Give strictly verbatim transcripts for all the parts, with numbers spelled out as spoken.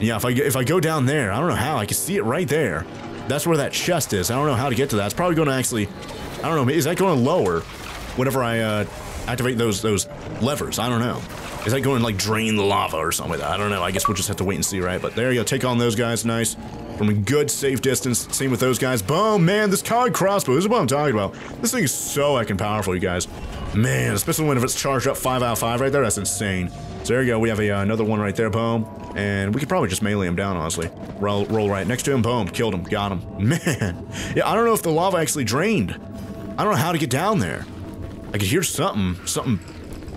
Yeah, if I, if I go down there, I don't know how. I can see it right there. That's where that chest is. I don't know how to get to that. It's probably going to actually... I don't know. Is that going lower whenever I uh, activate those those levers? I don't know. Is that going like drain the lava or something like that? I don't know. I guess we'll just have to wait and see, right? But there you go. Take on those guys. Nice. From a good, safe distance. Same with those guys. Boom, man. This Cog Crossbow. This is what I'm talking about. This thing is so heckin' powerful, you guys. Man, especially when if it's charged up five out of five right there. That's insane. So there you go. We have a, uh, another one right there. Boom. And we could probably just melee him down, honestly. Roll, roll right next to him. Boom. Killed him. Got him. Man. Yeah, I don't know if the lava actually drained. I don't know how to get down there. I could hear something. Something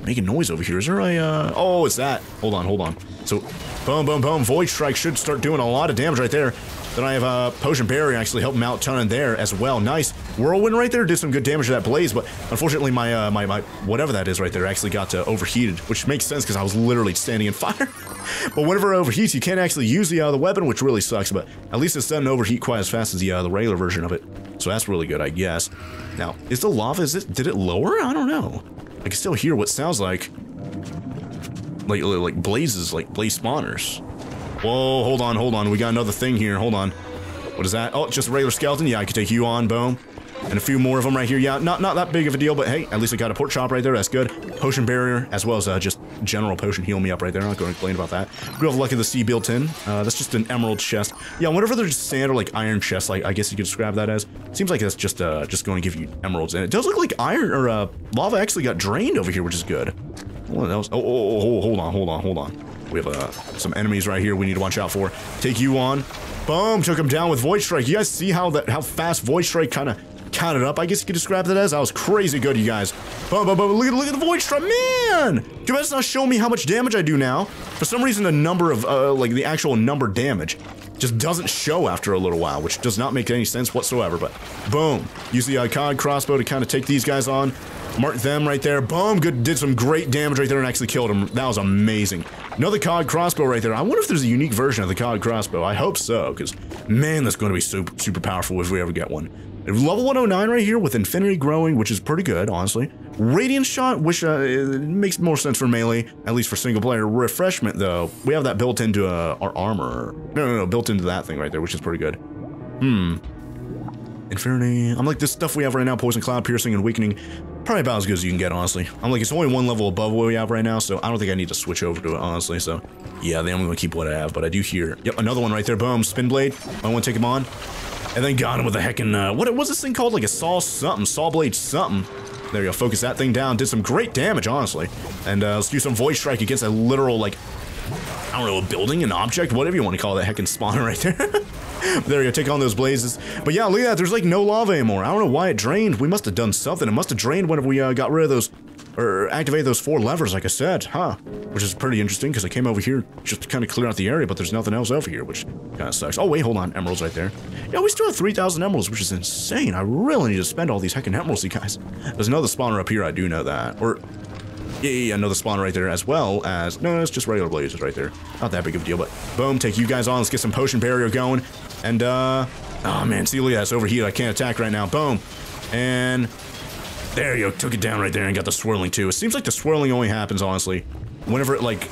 making noise over here. Is there a, uh... Oh, it's that. Hold on, hold on. So, boom, boom, boom. Void Strike should start doing a lot of damage right there. Then I have a uh, Potion Barrier actually helping him out a ton in there as well. Nice. Whirlwind right there did some good damage to that blaze, but unfortunately my, uh, my, my whatever that is right there actually got uh, overheated, which makes sense because I was literally standing in fire. But whenever it overheats, you can't actually use the, uh, the weapon, which really sucks, but at least it doesn't overheat quite as fast as the, uh, the regular version of it. So that's really good, I guess. Now, is the lava, is it, did it lower? I don't know. I can still hear what sounds like, like, like blazes, like blaze spawners. Whoa, hold on, hold on. We got another thing here. Hold on. What is that? Oh, just a regular skeleton. Yeah, I could take you on. Boom. And a few more of them right here. Yeah, not not that big of a deal, but hey, at least I got a pork chop right there. That's good. Potion barrier, as well as uh, just general potion heal me up right there. I'm not going to complain about that. We have Luck of the Sea built in. Uh, that's just an emerald chest. Yeah, whatever they're just standard, like, iron chest, like, I guess you could describe that as. Seems like that's just uh, just going to give you emeralds. And it does look like iron, or uh, lava actually got drained over here, which is good. What else? Oh, oh, oh, hold on, hold on, hold on. We have uh, some enemies right here we need to watch out for. Take you on. Boom, took him down with Void Strike. You guys see how that how fast Void Strike kind of counted up? I guess you could describe that as. That was crazy good, you guys. Boom, boom, boom. Look at, look at the Void Strike. Man! You guys not showing me how much damage I do now. For some reason, the number of, uh, like, the actual number damage just doesn't show after a little while, which does not make any sense whatsoever, but boom. Use the uh, Cog Crossbow to kind of take these guys on. Mark them right there. Boom, good, did some great damage right there and actually killed him. That was amazing. Another Cog Crossbow right there. I wonder if there's a unique version of the Cog Crossbow. I hope so, because, man, that's going to be super, super powerful if we ever get one. Level one oh nine right here with Infinity Growing, which is pretty good, honestly. Radiant Shot, which uh, it makes more sense for melee, at least for single player. Refreshment, though, we have that built into uh, our armor. No, no, no, built into that thing right there, which is pretty good. Hmm. Infinity. I'm like, this stuff we have right now, Poison Cloud, Piercing, and Awakening, probably about as good as you can get, honestly. I'm like, it's only one level above what we have right now, so I don't think I need to switch over to it, honestly. So, yeah, then I'm going to keep what I have, but I do hear. Yep, another one right there. Boom, Spin Blade. I want to take him on. And then got him with a heckin', uh, what was this thing called? Like a saw something, saw blade something. There you go, focus that thing down. Did some great damage, honestly. And uh, let's do some Void Strike against a literal, like, I don't know, a building, an object, whatever you want to call that heckin' spawner right there. There you go, take on those blazes. But yeah, look at that, there's like no lava anymore. I don't know why it drained. We must have done something. It must have drained whenever we uh, got rid of those, or activated those four levers, like I said, huh? Which is pretty interesting, because I came over here just to kind of clear out the area, but there's nothing else over here, which kind of sucks. Oh, wait, hold on, emeralds right there. Yeah, we still have three thousand emeralds, which is insane. I really need to spend all these heckin' emeralds, you guys. There's another spawner up here, I do know that. Or... Yeah, yeah, yeah, another spawn right there, as well as... No, no, it's just regular blazes right there. Not that big of a deal, but boom, take you guys on. Let's get some potion barrier going. And, uh... oh, man, see, look at that. It's overheated. I can't attack right now. Boom. And... There you go. Took it down right there and got the swirling, too. It seems like the swirling only happens, honestly, whenever it, like...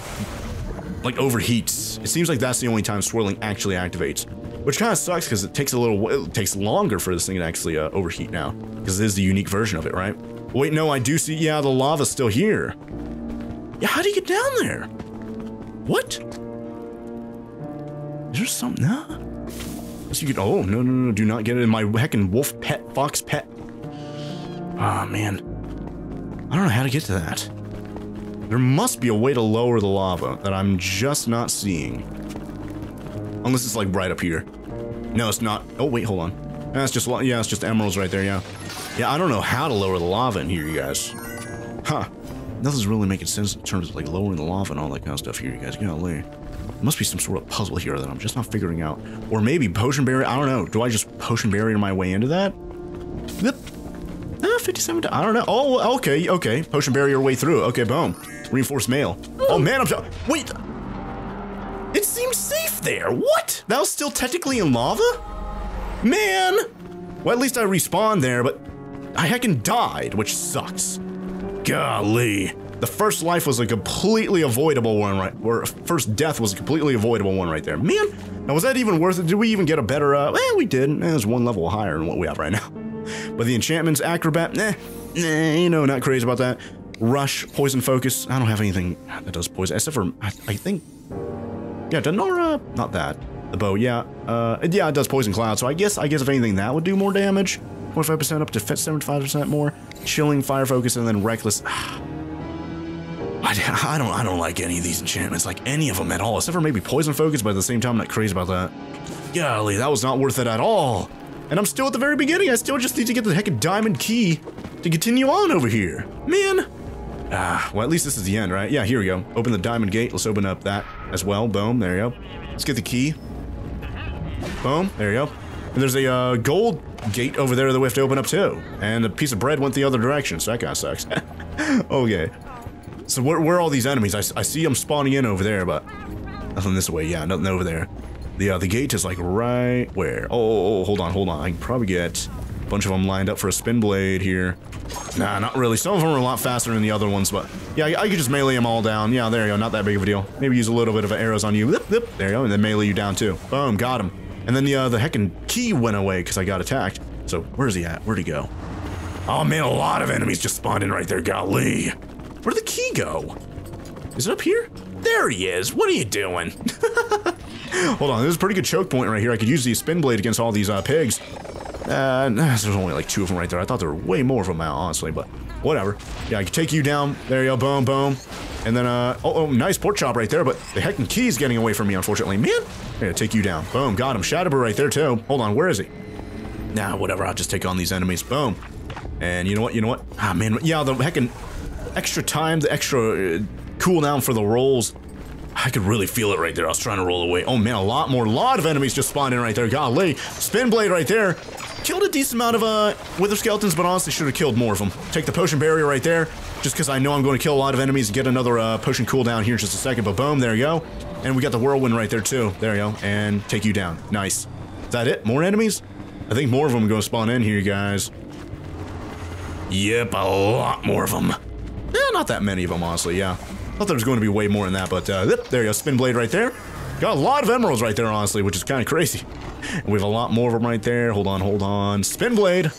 like, overheats. It seems like that's the only time swirling actually activates. Which kind of sucks, because it takes a little... It takes longer for this thing to actually uh, overheat now. Because it is the unique version of it, right? Wait, no, I do see, yeah, the lava's still here. Yeah, how do you get down there? What? Is there something, huh? Yes, you could, oh, no, no, no, do not get it in my heckin' wolf pet, fox pet. Ah, oh, man. I don't know how to get to that. There must be a way to lower the lava that I'm just not seeing. Unless it's, like, right up here. No, it's not. Oh, wait, hold on. That's just, yeah, it's just emeralds right there, yeah. Yeah, I don't know how to lower the lava in here, you guys. Huh. Nothing's really making sense in terms of, like, lowering the lava and all that kind of stuff here, you guys. Golly. There must be some sort of puzzle here that I'm just not figuring out. Or maybe potion barrier. I don't know. Do I just potion barrier my way into that? Yep. Ah, fifty-seven. I don't know. Oh, okay, okay. Potion barrier way through. Okay, boom. Reinforced mail. Oh, man, I'm so... Wait. It seems safe there. What? That was still technically in lava? Man. Well, at least I respawned there, but... I heckin' died, which sucks. Golly. The first life was a completely avoidable one, right? Or first death was a completely avoidable one right there. Man, now was that even worth it? Did we even get a better, uh, eh, we did. Eh, it was one level higher than what we have right now. But the enchantments, acrobat, eh, eh, you know, not crazy about that. Rush, poison focus. I don't have anything that does poison, except for, I, I think, yeah, Denora, not that. The bow, yeah, uh, yeah, it does poison cloud, so I guess, I guess if anything, that would do more damage. twenty-five percent up to seventy-five percent more. Chilling, fire focus, and then reckless. I, I don't, I don't like any of these enchantments, like any of them at all, except for maybe poison focus, but at the same time, I'm not crazy about that. Golly, that was not worth it at all. And I'm still at the very beginning. I still just need to get the heck of diamond key to continue on over here, man. Ah, well, at least this is the end, right? Yeah, here we go. Open the diamond gate. Let's open up that as well. Boom, there you go. Let's get the key. Boom, there you go. And there's a uh, gold gate over there that we have to open up too. And a piece of bread went the other direction, so that kind of sucks. Okay. So where, where are all these enemies? I, I see them spawning in over there, but nothing this way. Yeah, nothing over there. The, uh, the gate is like right where? Oh, oh, oh, hold on, hold on. I can probably get a bunch of them lined up for a spin blade here. Nah, not really. Some of them are a lot faster than the other ones, but yeah, I, I could just melee them all down. Yeah, there you go. Not that big of a deal. Maybe use a little bit of arrows on you. Whoop, whoop. There you go. And then melee you down too. Boom, got him. And then the, uh, the heckin' key went away because I got attacked. So where's he at? Where'd he go? Oh man, a lot of enemies just spawned in right there, golly. Where'd the key go? Is it up here? There he is. What are you doing? Hold on, there's a pretty good choke point right here. I could use the spin blade against all these uh, pigs. Uh, there's only like two of them right there. I thought there were way more of them out, honestly, but whatever. Yeah, I could take you down. There you go, boom, boom. And then, uh, oh, oh, nice pork chop right there, but the heckin' key's getting away from me, unfortunately. Man, I'm gonna take you down. Boom, got him. Shadowbird right there, too. Hold on, where is he? Nah, whatever, I'll just take on these enemies. Boom. And you know what, you know what? Ah, man, yeah, the heckin' extra time, the extra uh, cooldown for the rolls. I could really feel it right there. I was trying to roll away. Oh, man, a lot more, a lot of enemies just spawned in right there. Golly, spin blade right there. Killed a decent amount of uh, wither skeletons, but honestly should have killed more of them. Take the potion barrier right there, just because I know I'm going to kill a lot of enemies and get another uh, potion cooldown here in just a second, but boom, there you go. And we got the whirlwind right there too. There you go, and take you down. Nice. Is that it? More enemies? I think more of them are going to spawn in here, guys. Yep, a lot more of them. Eh, not that many of them, honestly, yeah. I thought there was going to be way more than that, but uh, there you go, spin blade right there. Got a lot of emeralds right there, honestly, which is kind of crazy. And we have a lot more of them right there. Hold on, hold on. Spin blade.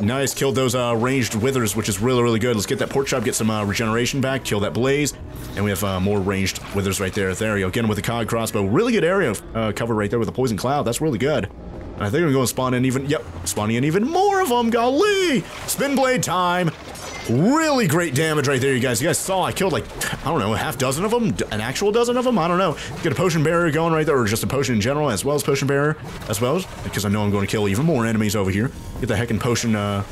Nice. Killed those uh, ranged withers, which is really, really good. Let's get that pork chop, get some uh, regeneration back, kill that blaze. And we have uh, more ranged withers right there. There you go. Get him with the cog crossbow. Really good area uh, covered right there with the poison cloud. That's really good. And I think I'm going to spawn in even, yep, spawning in even more of them. Golly! Spin blade time. Really great damage right there, you guys. You guys saw I killed like, I don't know, a half dozen of them? An actual dozen of them? I don't know. Get a potion barrier going right there, or just a potion in general, as well as potion barrier, as well as, because I know I'm going to kill even more enemies over here. Get the heckin' potion, uh,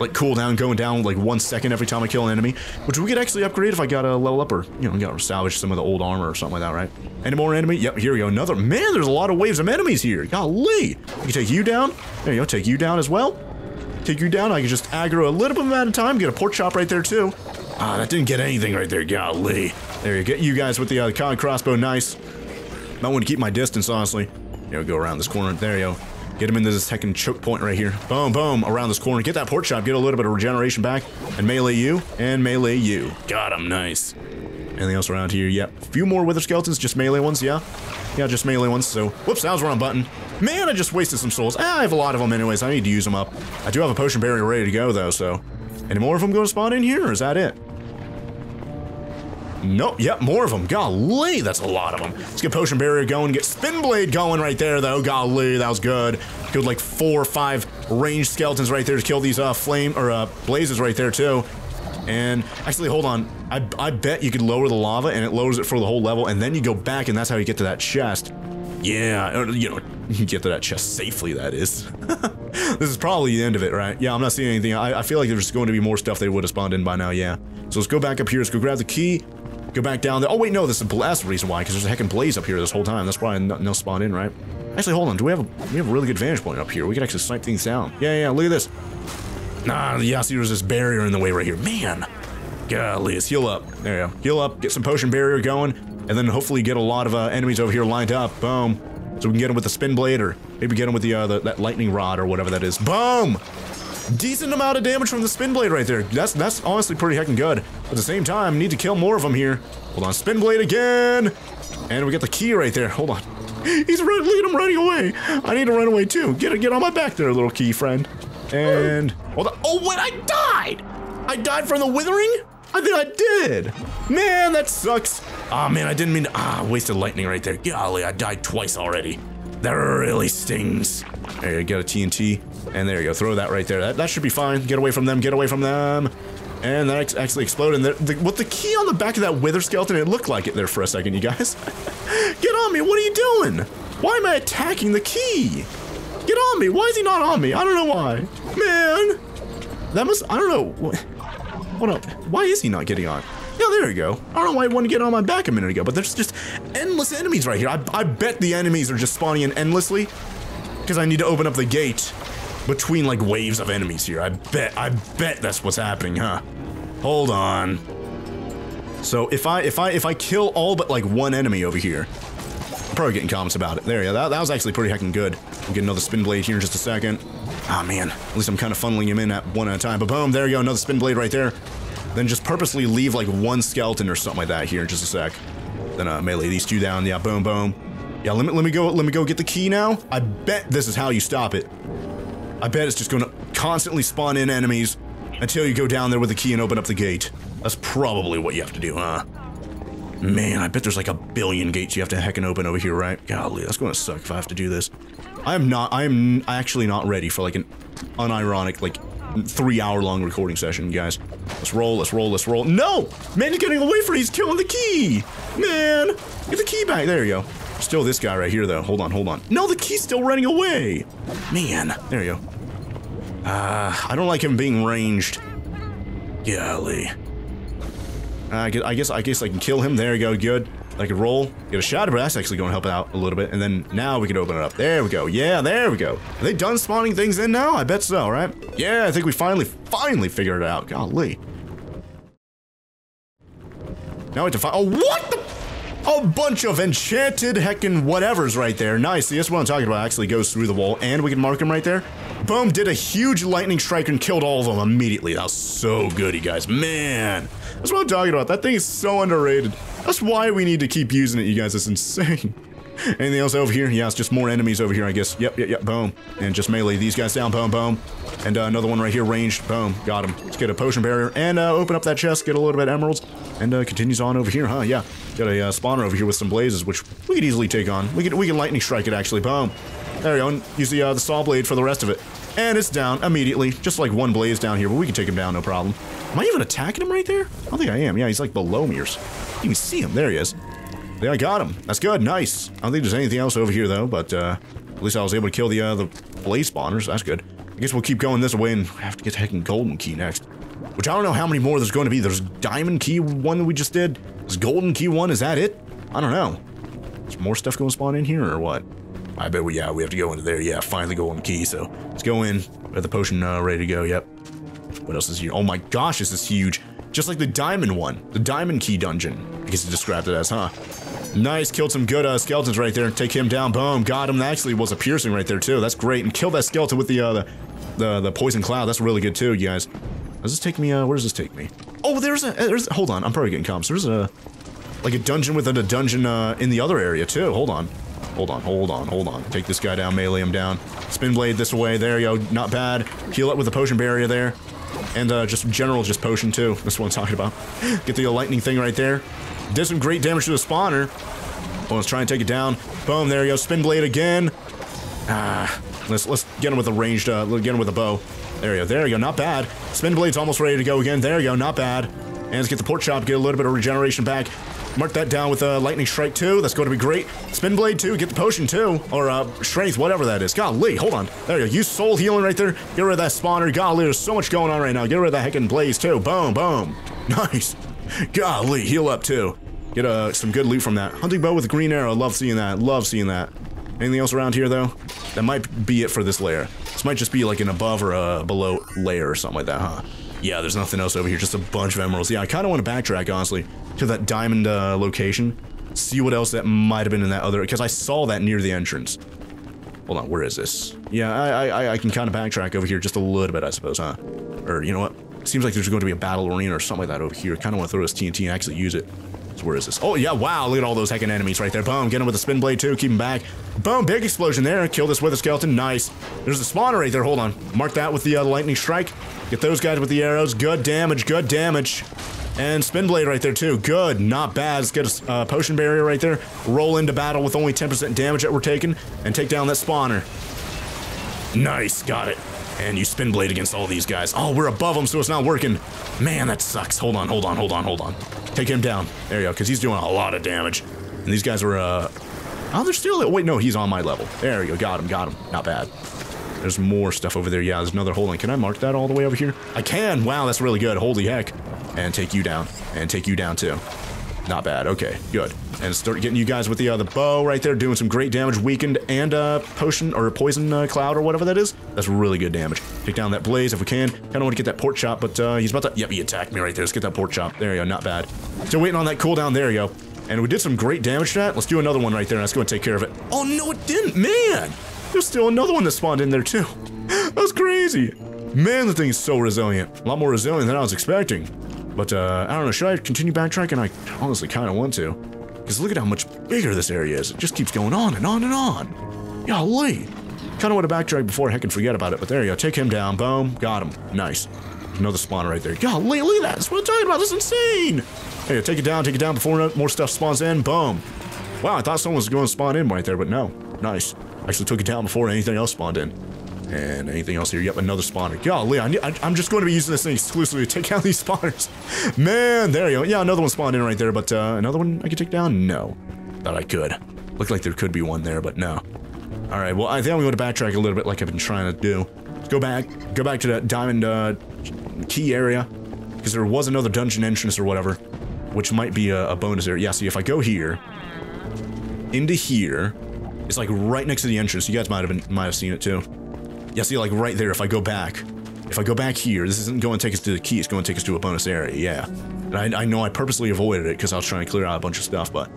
like, cooldown going down like one second every time I kill an enemy, which we could actually upgrade if I got a level up or, you know, got to salvage some of the old armor or something like that, right? Any more enemy? Yep, here we go. Another, man, there's a lot of waves of enemies here. Golly. I can take you down. There you go, take you down as well. Take you down, I can just aggro a little bit at a time, get a pork chop right there too. Ah, that didn't get anything right there, golly. There you go, get you guys with the uh, cog crossbow, nice. Might want to keep my distance, honestly. Here we go, around this corner, there you go. Get him into this heckin' choke point right here. Boom, boom, around this corner, get that pork chop, get a little bit of regeneration back, and melee you, and melee you. Got him, nice. Anything else around here? Yep, a few more wither skeletons, just melee ones, yeah. Yeah, just melee ones, so, whoops, that was the wrong button. Man, I just wasted some souls. Ah, I have a lot of them anyways, I need to use them up. I do have a potion barrier ready to go though, so. Any more of them going to spawn in here, or is that it? Nope, yep, more of them, golly, that's a lot of them. Let's get potion barrier going, get spin blade going right there though, golly, that was good. Killed like four or five ranged skeletons right there to kill these uh, flame, or uh, blazes right there too. And actually, hold on, I, I bet you could lower the lava and it lowers it for the whole level and then you go back and that's how you get to that chest. Yeah, you know, you get to that chest safely, that is. This is probably the end of it, right? Yeah, I'm not seeing anything. I, I feel like there's going to be more stuff they would have spawned in by now, yeah. So let's go back up here, let's go grab the key, go back down there. Oh wait, no, this is, that's the reason why, because there's a heckin' blaze up here this whole time. That's probably no, no spawn in, right? Actually, hold on, do we have, a, we have a really good vantage point up here? We could actually snipe things down. Yeah, yeah, look at this. Nah, yeah, see there's this barrier in the way right here. Man, golly, let's heal up. There you go. Heal up, get some potion barrier going, and then hopefully get a lot of uh, enemies over here lined up. Boom. So we can get them with the spin blade or maybe get them with the, uh, the that lightning rod or whatever that is. Boom! Decent amount of damage from the spin blade right there. That's that's honestly pretty heckin' good. At the same time, need to kill more of them here. Hold on, spin blade again! And we got the key right there, hold on. He's running, look at him running away! I need to run away too. Get get on my back there, little key friend. And, hold on, oh wait, I died! I died from the withering? I think I did! Man, that sucks! Aw, man, I didn't mean to, ah, wasted lightning right there. Golly, I died twice already. That really stings. There you go, get a T N T. And there you go, throw that right there. That, that should be fine. Get away from them, get away from them. And that actually exploded. And the, the, what the key on the back of that wither skeleton, it looked like it there for a second, you guys. Get on me, what are you doing? Why am I attacking the key? Get on me, why is he not on me? I don't know why. Man, that must, I don't know. Hold up, why is he not getting on? Yeah, there we go. I don't know why I wanted to get on my back a minute ago, but there's just endless enemies right here. I, I bet the enemies are just spawning in endlessly because I need to open up the gate between like waves of enemies here. I bet, I bet that's what's happening, huh? Hold on. So if I, if I, if I kill all but like one enemy over here, I'm probably getting comments about it. There you go, that, that was actually pretty heckin' good. We'll get another spin blade here in just a second. Ah, man, at least I'm kind of funneling him in at one at a time, but boom, there you go, another spin blade right there. Then just purposely leave like one skeleton or something like that here in just a sec. Then uh, melee these two down, yeah, boom, boom. Yeah, let me, let me go, let me go get the key now. I bet this is how you stop it. I bet it's just gonna constantly spawn in enemies until you go down there with the key and open up the gate. That's probably what you have to do, huh? Man, I bet there's like a billion gates you have to heckin' open over here, right? Golly, that's gonna suck if I have to do this. I am not, I am actually not ready for like an unironic, like three hour long recording session, guys. Let's roll, let's roll, let's roll. No! Man, he's getting away from it, he's killing the key! Man, get the key back, there you go. Still this guy right here though, hold on, hold on. No, the key's still running away! Man, there you go. Uh, I don't like him being ranged. Golly. Uh, I, guess, I guess I guess I can kill him, there you go, good. I could roll, get a shadow, but that's actually gonna help it out a little bit, and then now we can open it up. There we go, yeah, there we go. Are they done spawning things in now? I bet so, right? Yeah, I think we finally, finally figured it out, golly. Now we have to find, oh, what the? A bunch of enchanted heckin' whatevers right there. Nice, see, that's what I'm talking about. It actually goes through the wall, and we can mark him right there. Boom, did a huge lightning strike and killed all of them immediately. That was so good, you guys. Man, that's what I'm talking about. That thing is so underrated. That's why we need to keep using it, you guys. It's insane. Anything else over here? Yeah, it's just more enemies over here, I guess. Yep, yep, yep, boom. And just melee these guys down, boom, boom. And uh, another one right here, ranged, boom, got him. Let's get a potion barrier and uh, open up that chest, get a little bit of emeralds, and uh, continues on over here, huh? Yeah, got a uh, spawner over here with some blazes, which we could easily take on. We could, we can lightning strike it, actually, boom. There we go, and use the, uh, the saw blade for the rest of it. And it's down immediately, just like one blaze down here, but we can take him down, no problem. Am I even attacking him right there? I don't think I am. Yeah, he's like below me or something. You can see him, there he is. Yeah, I got him. That's good. Nice. I don't think there's anything else over here though, but uh, at least I was able to kill the uh, the blaze spawners. That's good. I guess we'll keep going this way and have to get the heckin' golden key next. Which I don't know how many more there's going to be. There's diamond key one that we just did. This golden key one, is that it? I don't know. Is more stuff going to spawn in here or what? I bet we, yeah, we have to go into there. Yeah, find the golden key. So let's go in. Got the potion uh, ready to go. Yep. What else is here? Oh my gosh, this is huge. Just like the diamond one. The diamond key dungeon. I guess it described it as, huh? Nice, killed some good uh, skeletons right there. Take him down, boom, got him. That actually was a piercing right there too. That's great, and killed that skeleton with the uh, the, the the poison cloud. That's really good too, you guys. Does this take me? Uh, where does this take me? Oh, there's a there's. Hold on, I'm probably getting comps. There's a like a dungeon within a dungeon uh, in the other area too. Hold on, hold on, hold on, hold on. Take this guy down, melee him down. Spin blade this way. There you go. Not bad. Heal up with the potion barrier there, and uh, just general just potion too. That's what I'm talking about. Get the lightning thing right there. Did some great damage to the spawner. Well, let's try and take it down. Boom, there you go. Spin blade again. Ah, let's let's get him with a ranged, uh, get him with a bow. There you go, there you go, not bad. Spin blade's almost ready to go again. There you go, not bad. And let's get the pork chop, get a little bit of regeneration back. Mark that down with a uh, lightning strike too. That's going to be great. Spin blade too, get the potion too. Or uh, strength, whatever that is. Golly, hold on. There you go, use soul healing right there. Get rid of that spawner. Golly, there's so much going on right now. Get rid of that heckin' blaze too. Boom, boom. Nice. Golly, heal up too. Get uh, some good loot from that. Hunting bow with a green arrow, love seeing that, love seeing that. Anything else around here though? That might be it for this layer. This might just be like an above or a below layer or something like that, huh? Yeah, there's nothing else over here, just a bunch of emeralds. Yeah, I kind of want to backtrack, honestly, to that diamond uh, location. See what else that might have been in that other, because I saw that near the entrance. Hold on, where is this? Yeah, I, I, I can kind of backtrack over here just a little bit, I suppose, huh? Or, you know what? Seems like there's going to be a battle arena or something like that over here. Kind of want to throw this T N T and actually use it. So where is this? Oh, yeah, wow, look at all those heckin' enemies right there. Boom, get him with a spin blade, too. Keep him back. Boom, big explosion there. Kill this wither skeleton. Nice. There's a spawner right there. Hold on. Mark that with the uh, lightning strike. Get those guys with the arrows. Good damage, good damage. And spin blade right there too. Good, not bad. Let's get a uh, potion barrier right there. Roll into battle with only ten percent damage that we're taking and take down that spawner. Nice, got it. And you spin blade against all these guys. Oh, we're above them, so it's not working. Man, that sucks. Hold on, hold on, hold on, hold on. Take him down. There you go, because he's doing a lot of damage. And these guys are, uh... oh, they're still... wait, no, he's on my level. There you go, got him, got him. Not bad. There's more stuff over there. Yeah, there's another hole in. Can I mark that all the way over here? I can. Wow, that's really good. Holy heck. And take you down. And take you down too. Not bad. Okay, good. And start getting you guys with the other uh, bow right there, doing some great damage. Weakened and uh, potion or poison uh, cloud or whatever that is. That's really good damage. Take down that blaze if we can. Kind of want to get that pork chop, but uh, he's about to. Yep, he attacked me right there. Let's get that pork chop. There you go. Not bad. Still waiting on that cooldown. There you go. And we did some great damage to that. Let's do another one right there. Let's go and take care of it. Oh no, it didn't, man. There's still another one that spawned in there too. That's crazy. Man, the thing is so resilient. A lot more resilient than I was expecting. But uh, I don't know, should I continue backtracking? I honestly kind of want to. Because look at how much bigger this area is. It just keeps going on and on and on. Golly. Kind of want to backtrack before I can forget about it. But there you go, take him down. Boom, got him. Nice. Another spawner right there. Golly, look at that. That's what I'm talking about. That's insane. There you go, take it down, take it down before more stuff spawns in. Boom. Wow, I thought someone was going to spawn in right there, but no. Nice. Actually took it down before anything else spawned in. And anything else here? Yep, another spawner. Golly, I need, I, I'm just going to be using this thing exclusively to take out these spawners. Man, there you go. Yeah, another one spawned in right there, but uh, another one I could take down? No. Thought I could. Looked like there could be one there, but no. All right, well, I think I'm going to backtrack a little bit like I've been trying to do. Let's go back. Go back to that diamond uh, key area, because there was another dungeon entrance or whatever, which might be a, a bonus area. Yeah, see, if I go here, into here, it's like right next to the entrance. You guys might have been, might have seen it too. Yeah, see, like right there. If I go back, if I go back here, this isn't going to take us to the key. It's going to take us to a bonus area. Yeah, and I, I know I purposely avoided it because I was trying to clear out a bunch of stuff. But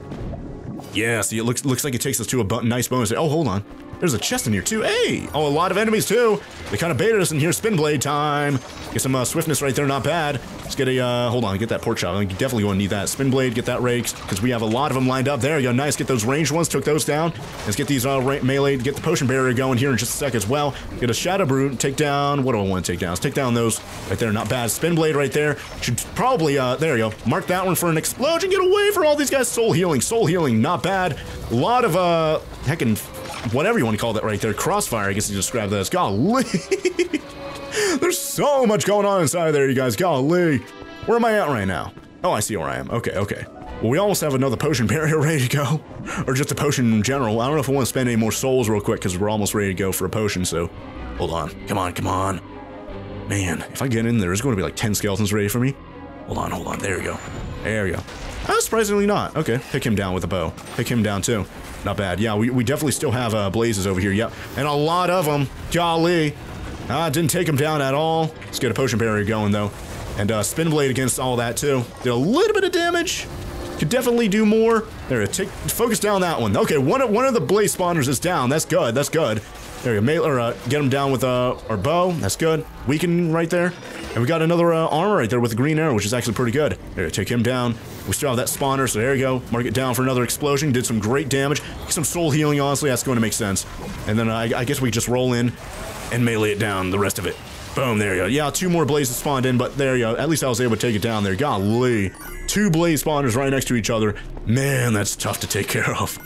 yeah, see, it looks looks like it takes us to a nice bonus area. Oh, hold on. There's a chest in here too. Hey, oh, a lot of enemies too. They kind of baited us in here. Spin blade time. Get some uh, swiftness right there. Not bad. Let's get a uh, hold on. Get that pork chop. I'm definitely going to need that. Spin blade. Get that rakes because we have a lot of them lined up. There you go. Nice. Get those ranged ones. Took those down. Let's get these uh, melee. Get the potion barrier going here in just a sec as well. Get a shadow brute. Take down. What do I want to take down? Let's take down those right there. Not bad. Spin blade right there. Should probably. Uh, there you go. Mark that one for an explosion. Get away for all these guys. Soul healing. Soul healing. Not bad. A lot of uh, heckin'. Whatever you want to call that right there. Crossfire, I guess you describe that as. Golly. There's so much going on inside of there, you guys. Golly. Where am I at right now? Oh, I see where I am. Okay, okay. Well, we almost have another potion barrier ready to go. Or just a potion in general. I don't know if I want to spend any more souls real quick because we're almost ready to go for a potion, so. Hold on. Come on, come on. Man, if I get in there, there's going to be like ten skeletons ready for me. Hold on, hold on. There we go. There we go. Uh, surprisingly not. Okay, pick him down with a bow. Pick him down too. Not bad. Yeah, we, we definitely still have uh, blazes over here. Yep, and a lot of them. Golly. I uh, didn't take him down at all. Let's get a potion barrier going though. And uh, spin blade against all that too. Did a little bit of damage. Could definitely do more. There, take, focus down that one. Okay, one of, one of the blaze spawners is down. That's good, that's good. There we go, or, uh, get him down with uh, our bow. That's good. Weaken right there. And we got another uh, armor right there with a green arrow, which is actually pretty good. There, take him down. We still have that spawner, so there you go. Mark it down for another explosion. Did some great damage. Some soul healing, honestly, that's going to make sense. And then uh, I, I guess we just roll in and melee it down, the rest of it. Boom, there you go. Yeah, two more blazes spawned in, but there you go. At least I was able to take it down there. Golly. Two blaze spawners right next to each other. Man, that's tough to take care of.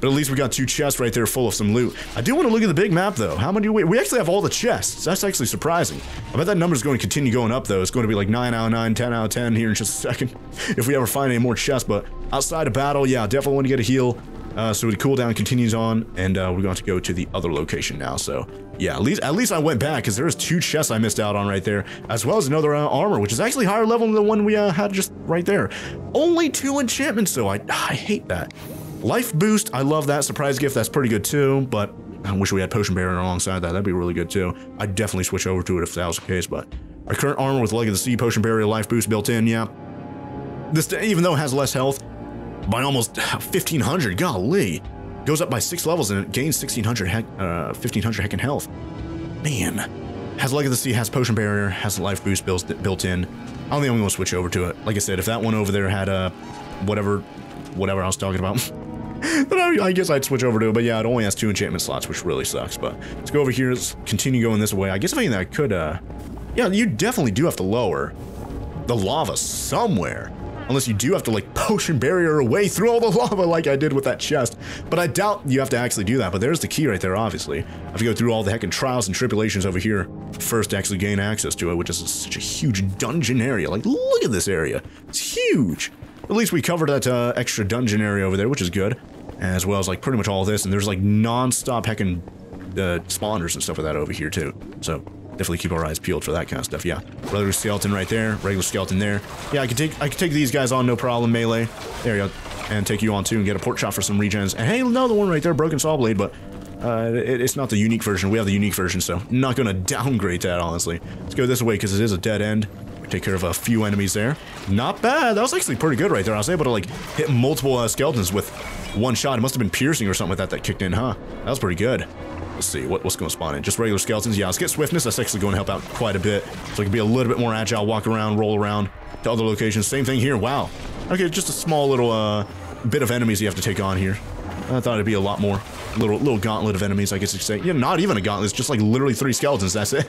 But at least we got two chests right there full of some loot. I do want to look at the big map, though. How many do we... We actually have all the chests. That's actually surprising. I bet that number's going to continue going up, though. It's going to be like nine out of nine, ten out of ten here in just a second. If we ever find any more chests, but outside of battle, yeah, definitely want to get a heal. Uh, so the cooldown continues on, and uh, we're going to go to the other location now. So, yeah, at least at least I went back, because there's two chests I missed out on right there, as well as another uh, armor, which is actually higher level than the one we uh, had just right there. Only two enchantments, though. I, I hate that. Life boost, I love that. Surprise gift, that's pretty good, too, but I wish we had potion barrier alongside that. That'd be really good, too. I'd definitely switch over to it if that was the case, but our current armor with Luck of the Sea, potion barrier, life boost built in, yeah. This, even though it has less health, by almost fifteen hundred, golly. Goes up by six levels and it gains sixteen hundred, heck, uh, fifteen hundred heckin' health. Man, has Luck of the Sea, has Potion Barrier, has Life Boost built, built in. I don't think I'm going to switch over to it. Like I said, if that one over there had uh, whatever, whatever I was talking about, then I, I guess I'd switch over to it. But yeah, it only has two enchantment slots, which really sucks. But let's go over here. Let's continue going this way. I guess if anything, I could... Uh, yeah, you definitely do have to lower the lava somewhere. Unless you do have to, like, potion barrier away through all the lava like I did with that chest. But I doubt you have to actually do that. But there's the key right there, obviously. I have to go through all the heckin' trials and tribulations over here first to actually gain access to it, which is such a huge dungeon area. Like, look at this area. It's huge. At least we covered that uh, extra dungeon area over there, which is good. As well as, like, pretty much all this. And there's, like, non-stop heckin' uh, spawners and stuff like that over here, too. So... definitely keep our eyes peeled for that kind of stuff. Yeah, regular skeleton right there, regular skeleton there. Yeah, I can take I can take these guys on no problem melee. There you go, and take you on too, and get a pork chop for some regens. And hey, another one right there, broken saw blade, but uh, it, it's not the unique version. We have the unique version, so I'm not gonna downgrade that honestly. Let's go this way because it is a dead end. We take care of a few enemies there. Not bad. That was actually pretty good right there. I was able to like hit multiple uh, skeletons with one shot. It must have been piercing or something like that that kicked in, huh? That was pretty good. Let's see, what, what's going to spawn in? Just regular skeletons? Yeah, let's get swiftness. That's actually going to help out quite a bit. So I can be a little bit more agile, walk around, roll around to other locations. Same thing here. Wow. Okay, just a small little uh, bit of enemies you have to take on here. I thought it'd be a lot more. Little little gauntlet of enemies, I guess you could say. Yeah, not even a gauntlet. It's just like literally three skeletons. That's it.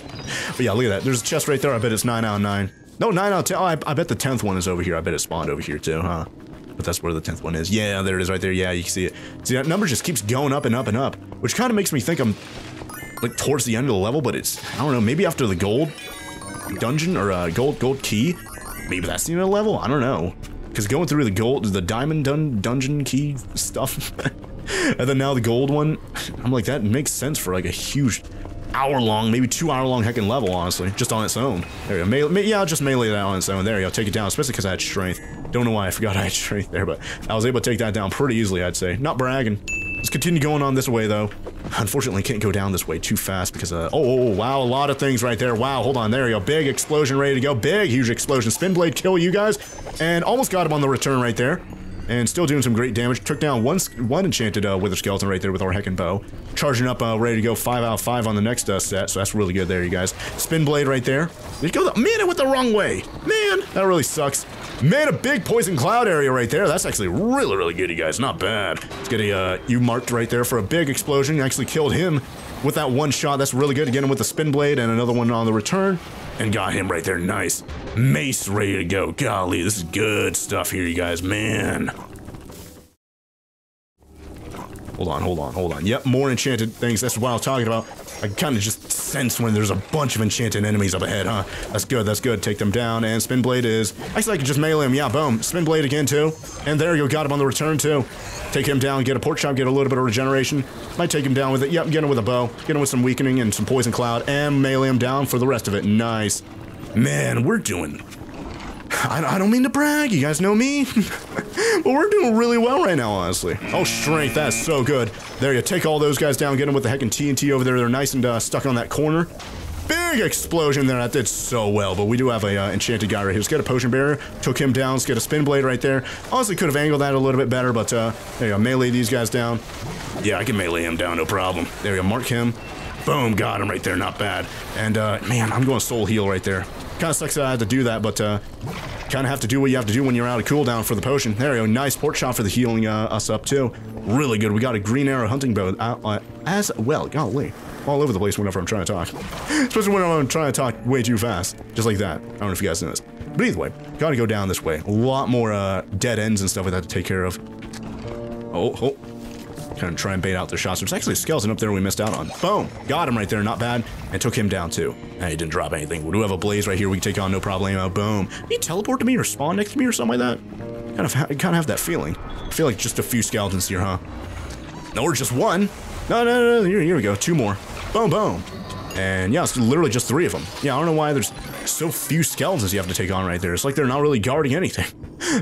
But yeah, look at that. There's a chest right there. I bet it's nine out of nine. No, nine out of ten. Oh, I, I bet the tenth one is over here. I bet it spawned over here too, huh? But that's where the tenth one is. Yeah, there it is right there. Yeah, you can see it. See, that number just keeps going up and up and up, which kind of makes me think I'm like towards the end of the level, but it's, I don't know, maybe after the gold dungeon or uh, gold gold key, maybe that's the end of the level. I don't know, because going through the gold, the diamond dun dungeon key stuff, and then now the gold one, I'm like, that makes sense for like a huge hour long, maybe two hour long heckin' level, honestly, just on its own. There you go. Melee, me yeah, I'll just melee that on its own. There you go. Take it down, especially because I had strength. Don't know why I forgot I had strength there, but I was able to take that down pretty easily, I'd say. Not bragging. Let's continue going on this way, though. Unfortunately, can't go down this way too fast because, uh, oh, oh, wow, a lot of things right there. Wow, hold on, there you go. Big explosion ready to go. Big, huge explosion. Spin blade kill you guys. And almost got him on the return right there. And still doing some great damage. Took down one one enchanted uh, wither skeleton right there with our heckin' bow. Charging up, uh, ready to go five out of five on the next uh, set. So that's really good there, you guys. Spin blade right there. There you go. The man, it went the wrong way. Man, that really sucks. Man, a big poison cloud area right there. That's actually really, really good, you guys. Not bad. Let's get a uh, you marked right there for a big explosion. Actually killed him with that one shot. That's really good. Again, him with the spin blade and another one on the return. And got him right there. Nice. Mace ready to go. Golly, this is good stuff here, you guys. Man. Hold on, hold on, hold on. Yep, more enchanted things. That's what I was talking about. I kind of just sense when there's a bunch of enchanted enemies up ahead, huh? That's good, that's good. Take them down. And spin blade is... actually, I can just melee him. Yeah, boom. Spin blade again, too. And there you go. Got him on the return, too. Take him down. Get a pork chop. Get a little bit of regeneration. Might take him down with it. Yep, get him with a bow. Get him with some weakening and some poison cloud. And melee him down for the rest of it. Nice. Man, we're doing... I don't mean to brag, you guys know me, but we're doing really well right now, honestly. Oh, strength, that's so good. There you take all those guys down, get them with the heckin' T N T over there. They're nice and uh, stuck on that corner. Big explosion there, that did so well, but we do have a uh, enchanted guy right here. Let's get a potion bearer, took him down, let's get a spin blade right there. Honestly, could have angled that a little bit better, but uh, there you go, melee these guys down. Yeah, I can melee him down, no problem. There you go, mark him. Boom, got him right there, not bad. And uh, man, I'm going soul heal right there. Kind of sucks that I had to do that, but uh, kind of have to do what you have to do when you're out of cooldown for the potion. There we go. Nice pork chop for the healing uh, us up, too. Really good. We got a green arrow hunting bow uh, uh, as well. Golly. All over the place whenever I'm trying to talk. Especially when I'm trying to talk way too fast. Just like that. I don't know if you guys know this. But either way, got to go down this way. A lot more uh, dead ends and stuff like that to take care of. Oh, oh. Kind of try and bait out their shots. There's actually a skeleton up there we missed out on. Boom! Got him right there, not bad. And took him down too. And he didn't drop anything. We do have a blaze right here we can take on, no problemo. Boom. Can he teleport to me or spawn next to me or something like that? Kind of, kind of have that feeling. I feel like just a few skeletons here, huh? No, or just one. No, no, no, here, here we go. Two more. Boom, boom. And yeah, it's literally just three of them. Yeah, I don't know why there's so few skeletons you have to take on right there. It's like they're not really guarding anything.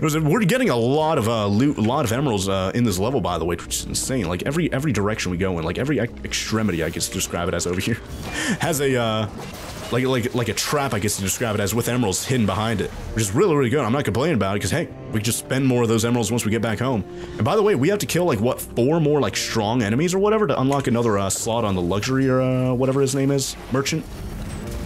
We're getting a lot of uh, loot, a lot of emeralds uh, in this level, by the way, which is insane. Like every every direction we go in, like every extremity, I guess to describe it as over here, has a uh, like like like a trap, I guess to describe it as, with emeralds hidden behind it, which is really really good. I'm not complaining about it because hey, we just spend more of those emeralds once we get back home. And by the way, we have to kill like what four more like strong enemies or whatever to unlock another uh, slot on the luxury or uh, whatever his name is merchant.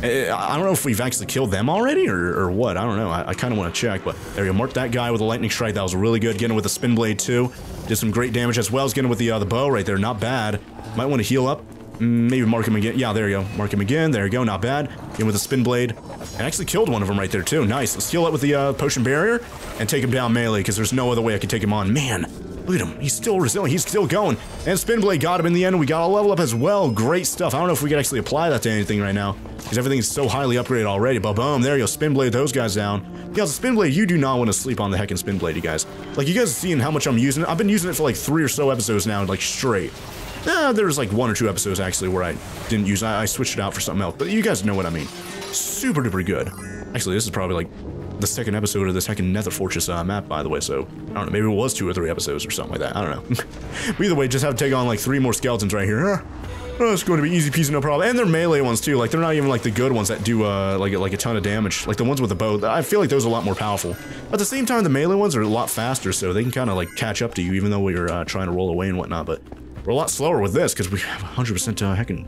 I don't know if we've actually killed them already or, or what. I don't know. I, I kind of want to check, but there you go. Marked that guy with a lightning strike. That was really good. Getting with the spin blade too. Did some great damage as well as getting with the uh, the bow right there. Not bad. Might want to heal up. Maybe mark him again. Yeah, there you go. Mark him again. There you go. Not bad. Getting with the spin blade. And actually killed one of them right there too. Nice. Let's heal up with the uh, potion barrier and take him down melee because there's no other way I can take him on. Man. Look at him. He's still resilient. He's still going. And Spinblade got him in the end. We got a level up as well. Great stuff. I don't know if we could actually apply that to anything right now because everything is so highly upgraded already. But boom, there you go. Spinblade those guys down. Yeah, the Spinblade, you do not want to sleep on the heckin' Spinblade, you guys. Like, you guys are seeing how much I'm using it. I've been using it for like three or so episodes now, like straight. Eh, there's like one or two episodes actually where I didn't use it. I switched it out for something else. But you guys know what I mean. Super duper good. Actually, this is probably like the second episode of this heckin' Nether Fortress uh, map, by the way, so I don't know, maybe it was two or three episodes or something like that, I don't know. Either way, just have to take on like three more skeletons right here. Huh? Oh, it's going to be easy peasy, no problem. And they're melee ones too, like they're not even like the good ones that do uh, like, like a ton of damage. Like the ones with the bow, I feel like those are a lot more powerful. At the same time, the melee ones are a lot faster, so they can kind of like catch up to you, even though we're uh, trying to roll away and whatnot, but we're a lot slower with this, because we have one hundred percent uh, heckin'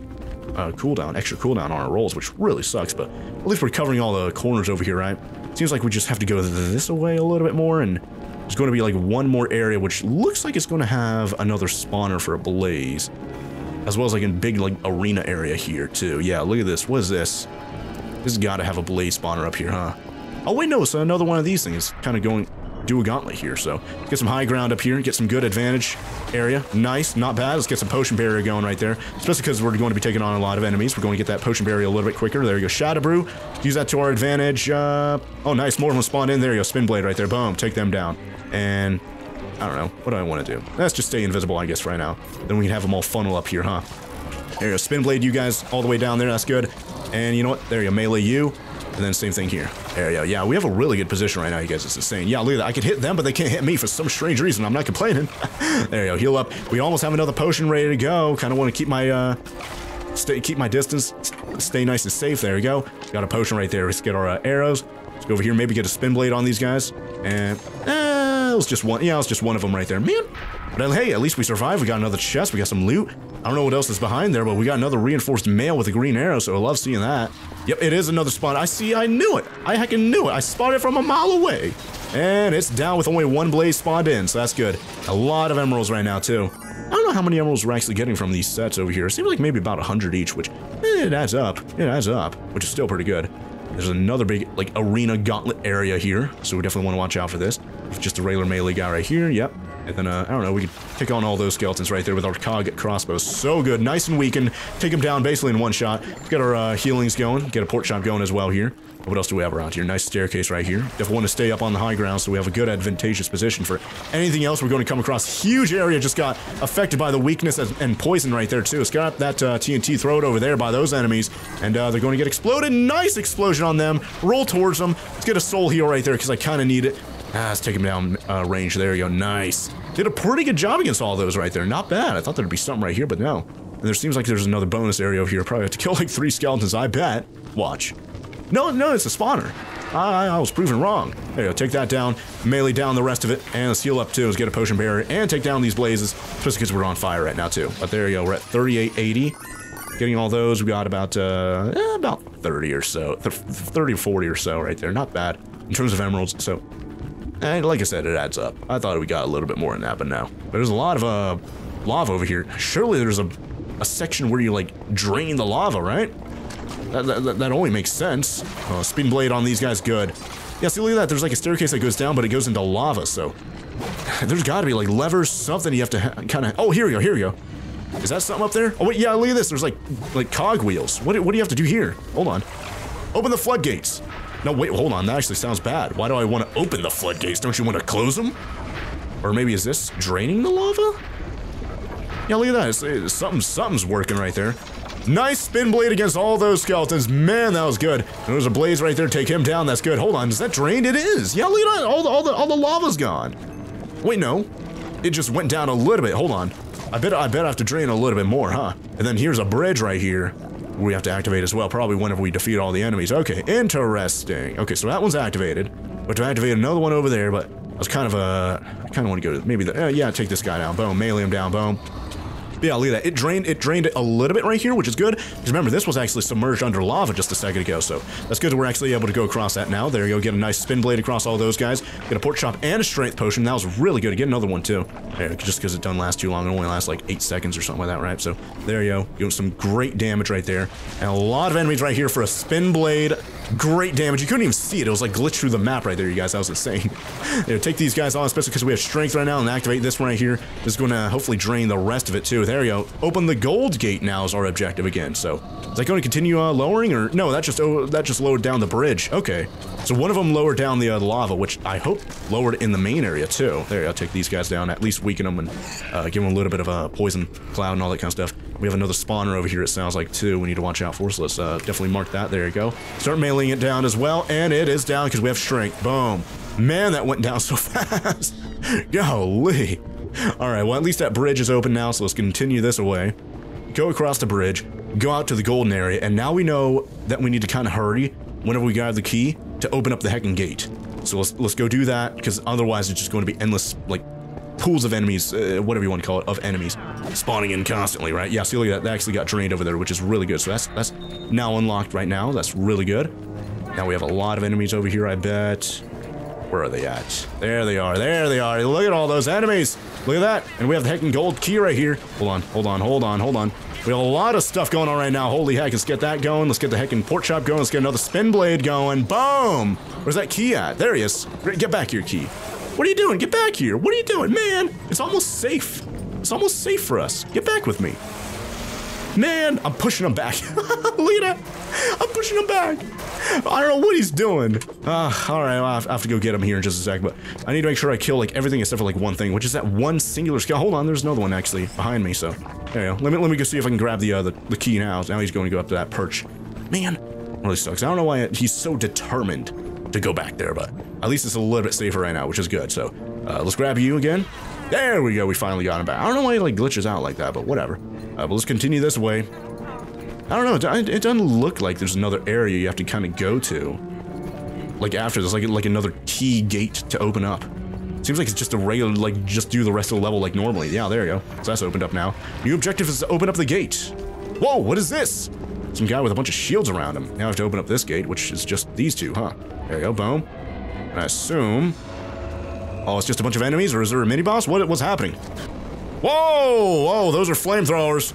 uh, cooldown, extra cooldown on our rolls, which really sucks, but at least we're covering all the corners over here, right? Seems like we just have to go this away a little bit more, and there's going to be like one more area, which looks like it's going to have another spawner for a blaze, as well as like a big like arena area here too. Yeah, look at this. What is this? This has got to have a blaze spawner up here, huh? Oh wait, no, it's another one of these things. Kind of going do a gauntlet here, so get some high ground up here and get some good advantage area. Nice, not bad. Let's get some potion barrier going right there, especially because we're going to be taking on a lot of enemies. We're going to get that potion barrier a little bit quicker. There you go, Shadow Brew. Use that to our advantage. Uh, oh, nice, more of them spawned in. There you go, Spin Blade right there. Boom, take them down. And I don't know, what do I want to do? Let's just stay invisible, I guess, right now. Then we can have them all funnel up here, huh? There you go, Spin Blade, you guys, all the way down there. That's good. And you know what? There you go, melee you. And then same thing here. There we go. Yeah, we have a really good position right now, you guys. It's insane. Yeah, look at that. I could hit them, but they can't hit me for some strange reason. I'm not complaining. There we go. Heal up. We almost have another potion ready to go. Kind of want to keep my uh, stay, keep my distance, stay nice and safe. There we go. Got a potion right there. Let's get our uh, arrows. Let's go over here. Maybe get a spin blade on these guys. And uh, it was just one. Yeah, it was just one of them right there, man. But hey, at least we survived. We got another chest. We got some loot. I don't know what else is behind there, but we got another reinforced mail with a green arrow, so I love seeing that. Yep, it is another spawn. I see, I knew it. I heckin' knew it. I spotted it from a mile away. And it's down with only one blaze spawned in, so that's good. A lot of emeralds right now, too. I don't know how many emeralds we're actually getting from these sets over here. It seems like maybe about one hundred each, which eh, it adds up. It adds up, which is still pretty good. There's another big, like, arena gauntlet area here, so we definitely want to watch out for this. Just a regular melee guy right here, yep. And then, uh, I don't know, we could take on all those skeletons right there with our Cog Crossbow. So good, nice and weakened. Take them down basically in one shot. Get our uh, healings going, get a port shop going as well here. What else do we have around here? Nice staircase right here. Definitely want to stay up on the high ground so we have a good advantageous position for anything else we're going to come across. Huge area just got affected by the weakness and poison right there too. It's got that uh, T N T thrown over there by those enemies, and uh, they're going to get exploded. Nice explosion on them. Roll towards them. Let's get a soul heal right there because I kind of need it. Ah, let's take him down uh, range. There we go. Nice. Did a pretty good job against all those right there. Not bad. I thought there'd be something right here, but no. And there seems like there's another bonus area over here. Probably have to kill like three skeletons, I bet. Watch. No, no, it's a spawner. I, I was proven wrong. There you go. Take that down. Melee down the rest of it. And let's heal up too. Let's get a potion barrier and take down these blazes. Especially because we're on fire right now too. But there you go. We're at thirty-eight eighty. Getting all those. We got about, uh, eh, about thirty or so. thirty, forty or so right there. Not bad in terms of emeralds. So. And like I said, it adds up. I thought we got a little bit more than that, but no. There's a lot of uh, lava over here. Surely there's a, a section where you like drain the lava, right? That, that, that only makes sense. Oh, spin blade on these guys, good. Yeah, see, look at that. There's like a staircase that goes down, but it goes into lava, so. There's gotta be like levers, something you have to ha kind of, oh, here we go, here we go. Is that something up there? Oh wait, yeah, look at this. There's like, like cog wheels. What do, what do you have to do here? Hold on. Open the floodgates. No, wait, hold on, that actually sounds bad. Why do I want to open the floodgates? Don't you want to close them? Or maybe is this draining the lava? Yeah, look at that, it's, it's, something, something's working right there. Nice spin blade against all those skeletons. Man, that was good. There was a blaze right there, take him down, that's good. Hold on, is that drained? It is. Yeah, look at that, all the, all the, all the lava's gone. Wait, no, it just went down a little bit, hold on. I bet, I bet I have to drain a little bit more, huh? And then here's a bridge right here. We have to activate as well, probably whenever we defeat all the enemies. Okay, interesting. Okay, so that one's activated. We have to activate another one over there, but I was kind of, uh, I kind of want to go to, maybe the, uh, yeah, take this guy down, boom, melee him down, boom. But yeah, look at that. It drained, it drained a little bit right here, which is good. Because remember, this was actually submerged under lava just a second ago, so that's good that we're actually able to go across that now. There you go, get a nice spin blade across all those guys. Get a pork chop and a strength potion. That was really good. Get another one, too. There, just because it doesn't last too long. It only lasts like eight seconds or something like that, right? So there you go. You know, some great damage right there. And a lot of enemies right here for a spin blade. Great damage. You couldn't even see it. It was like glitched through the map right there, you guys. That was insane. You know, take these guys on, especially because we have strength right now, and activate this one right here. This is going to hopefully drain the rest of it, too. There we go. Open the gold gate now is our objective again. So is that going to continue uh, lowering, or no, that just oh, that just lowered down the bridge. Okay. So one of them lowered down the uh, lava, which I hope lowered in the main area, too. There you go. Take these guys down, at least weaken them and uh, give them a little bit of a uh, poison cloud and all that kind of stuff. We have another spawner over here, it sounds like, too. We need to watch out for, so let's uh, definitely mark that. There you go. Start mailing it down as well, and it is down because we have strength. Boom. Man, that went down so fast. Golly. All right, well, at least that bridge is open now, so let's continue this away. Go across the bridge, go out to the golden area, and now we know that we need to kind of hurry whenever we grab the key to open up the heckin' gate. So let's, let's go do that, because otherwise it's just going to be endless, like, pools of enemies, uh, whatever you want to call it, of enemies spawning in constantly, right? Yeah, see, look at that. That actually got drained over there, which is really good. So that's that's now unlocked right now. That's really good. Now we have a lot of enemies over here, I bet. Where are they at? There they are. There they are. Look at all those enemies. Look at that. And we have the heckin' gold key right here. Hold on, hold on, hold on, hold on. We have a lot of stuff going on right now. Holy heck, let's get that going. Let's get the heckin' pork chop going. Let's get another spin blade going. Boom! Where's that key at? There he is. Get back here, key. What are you doing? Get back here. What are you doing? Man, it's almost safe. It's almost safe for us. Get back with me. Man, I'm pushing him back. Look at that. I'm pushing him back. I don't know what he's doing. Uh, all right, well, I have to go get him here in just a sec, but I need to make sure I kill like everything except for like one thing, which is that one singular skull. Hold on, there's another one actually behind me, so there you go. Let me, let me go see if I can grab the, uh, the, the key now. Now he's going to go up to that perch. Man, really sucks. I don't know why he's so determined to go back there, but at least it's a little bit safer right now, which is good. So uh, let's grab you again. There we go. We finally got him back. I don't know why he like glitches out like that, but whatever. Uh, but let's continue this way. I don't know. It, it doesn't look like there's another area you have to kind of go to. Like after this, like like another key gate to open up. Seems like it's just a regular, like just do the rest of the level like normally. Yeah, there you go. So that's opened up now. New objective is to open up the gate. Whoa, what is this? Some guy with a bunch of shields around him. Now I have to open up this gate, which is just these two, huh? There you go, boom. And I assume... Oh, it's just a bunch of enemies, or is there a mini-boss? What, what's happening? Whoa! Whoa, those are flamethrowers.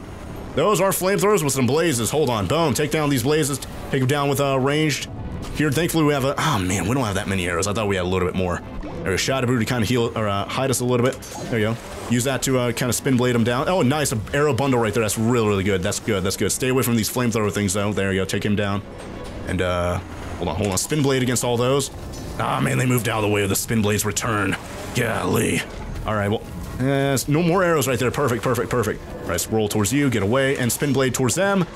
Those are flamethrowers with some blazes. Hold on, boom, take down these blazes. Take them down with uh, ranged. Here, thankfully, we have a... Oh, man, we don't have that many arrows. I thought we had a little bit more. There we go, Shadabu to kind of heal, or uh, hide us a little bit. There you go. Use that to uh, kind of spin blade them down. Oh, nice, an arrow bundle right there. That's really, really good. That's good, that's good. Stay away from these flamethrower things, though. There you go, take him down. And, uh... Hold on, hold on. Spin blade against all those. Ah, man, they moved out of the way of the spin blade's return. Golly. All right, well, eh, no more arrows right there. Perfect, perfect, perfect. All right, roll towards you, get away, and spin blade towards them.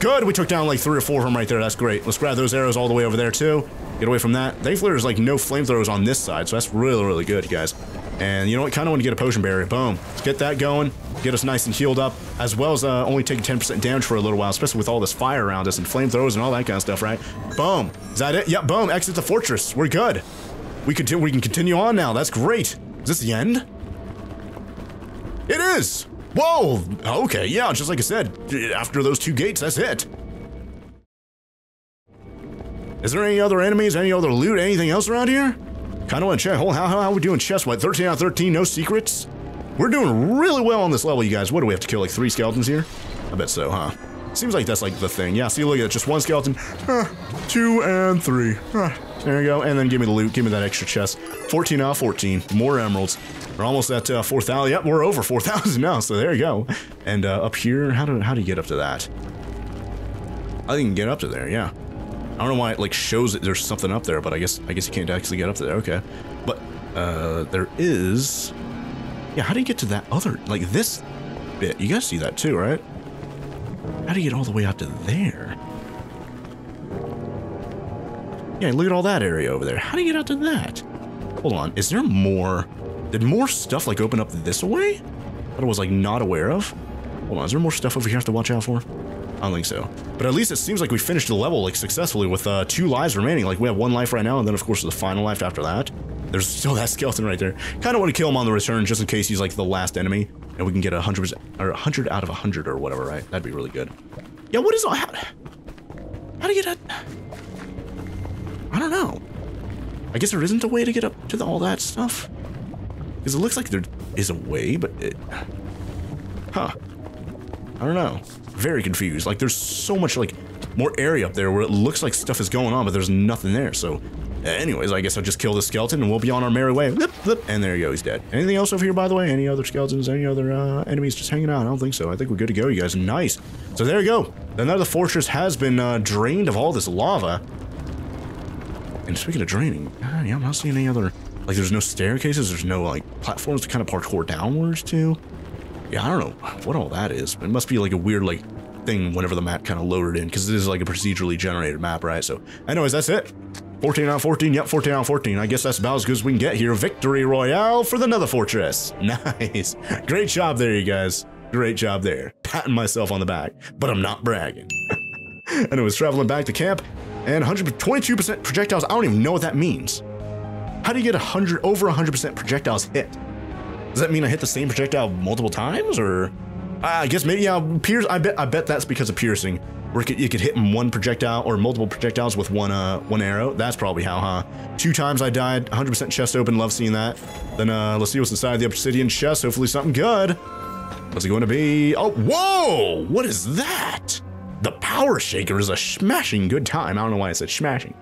Good, we took down like three or four of them right there. That's great. Let's grab those arrows all the way over there, too. Get away from that. Thankfully, there's like no flamethrowers on this side, so that's really, really good, you guys. And you know what? Kind of want to get a potion barrier. Boom. Let's get that going. Get us nice and healed up, as well as uh, only taking ten percent damage for a little while, especially with all this fire around us and flamethrowers and all that kind of stuff, right? Boom. Is that it? Yep, yeah, boom. Exit the fortress. We're good. We can, we can continue on now. That's great. Is this the end? It is. Whoa. Okay, yeah, just like I said, after those two gates, that's it. Is there any other enemies, any other loot, anything else around here? Kind of want to check. Hold on, how, how, how are we doing chest-wise? thirteen out of thirteen, no secrets? We're doing really well on this level, you guys. What do we have to kill, like three skeletons here? I bet so, huh? Seems like that's like the thing. Yeah, see, look at it. Just one skeleton. Huh. Two and three. Huh. There you go. And then give me the loot. Give me that extra chest. fourteen out of fourteen. More emeralds. We're almost at uh, four thousand. Yep, we're over four thousand now, so there you go. And uh, up here, how do, how do you get up to that? I think you can get up to there, yeah. I don't know why it like shows that there's something up there, but I guess I guess you can't actually get up there. Okay, but uh, there is. Yeah, how do you get to that other like this bit? You guys see that too, right? How do you get all the way up to there? Yeah, look at all that area over there. How do you get out to that? Hold on, is there more? Did more stuff like open up this way that I was like not aware of? Hold on, is there more stuff over here I have to watch out for? I don't think so. But at least it seems like we finished the level like successfully with uh, two lives remaining. Like we have one life right now, and then of course the final life after that. There's still that skeleton right there. Kind of want to kill him on the return just in case he's like the last enemy. and we can get a hundred or a hundred out of a hundred or whatever, right? That'd be really good. Yeah, what is all? How, how do you get a? I don't know. I guess there isn't a way to get up to the, all that stuff. Because it looks like there is a way, but it, huh? I don't know. Very confused. Like there's so much like more area up there where it looks like stuff is going on, but there's nothing there. So. Anyways, I guess I'll just kill this skeleton and we'll be on our merry way. Blip, blip, and there you go, he's dead. Anything else over here, by the way? Any other skeletons, any other uh, enemies just hanging out? I don't think so. I think we're good to go, you guys. Nice. So there you go. The Nether Fortress has been uh, drained of all this lava. And speaking of draining, God, yeah, I'm not seeing any other... Like, there's no staircases, there's no, like, platforms to kind of parkour downwards to. Yeah, I don't know what all that is. It must be, like, a weird, like, thing whenever the map kind of loaded in, because this is, like, a procedurally generated map, right? So, anyways, that's it. fourteen out of fourteen, yep, fourteen out of fourteen. I guess that's about as good as we can get here. Victory Royale for the Nether Fortress. Nice. Great job there, you guys. Great job there. Patting myself on the back, but I'm not bragging. And it was traveling back to camp, and one hundred twenty-two percent projectiles. I don't even know what that means. How do you get one hundred over one hundred percent projectiles hit? Does that mean I hit the same projectile multiple times, or? I guess maybe, yeah, pierce, I bet, I bet that's because of piercing. Where it could, you could hit one projectile or multiple projectiles with one uh, one arrow. That's probably how, huh? Two times I died, one hundred percent chest open, love seeing that. Then uh, let's see what's inside the obsidian chest, hopefully something good. What's it going to be? Oh, whoa, what is that? The Power Shaker is a smashing good time. I don't know why I said smashing.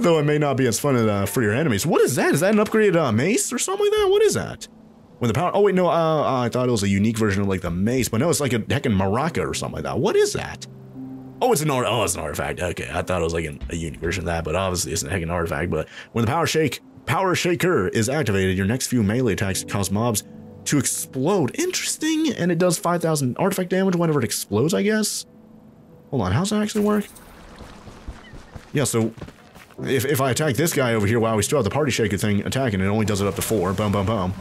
Though it may not be as fun as, uh, for your enemies. What is that? Is that an upgraded uh, mace or something like that? What is that? When the power, oh wait, no, uh, I thought it was a unique version of like the mace, but no, it's like a heckin' maraca or something like that. What is that? Oh, it's an art. Oh, it's an artifact. Okay, I thought it was like an, a unique version of that, but obviously it's a heckin' artifact. But when the power shake, power shaker is activated, your next few melee attacks cause mobs to explode. Interesting, and it does five thousand artifact damage whenever it explodes, I guess. Hold on, how's that actually work? Yeah, so if if I attack this guy over here, wow, we still have the party shaker thing attacking. It only does it up to four. Boom, boom, boom.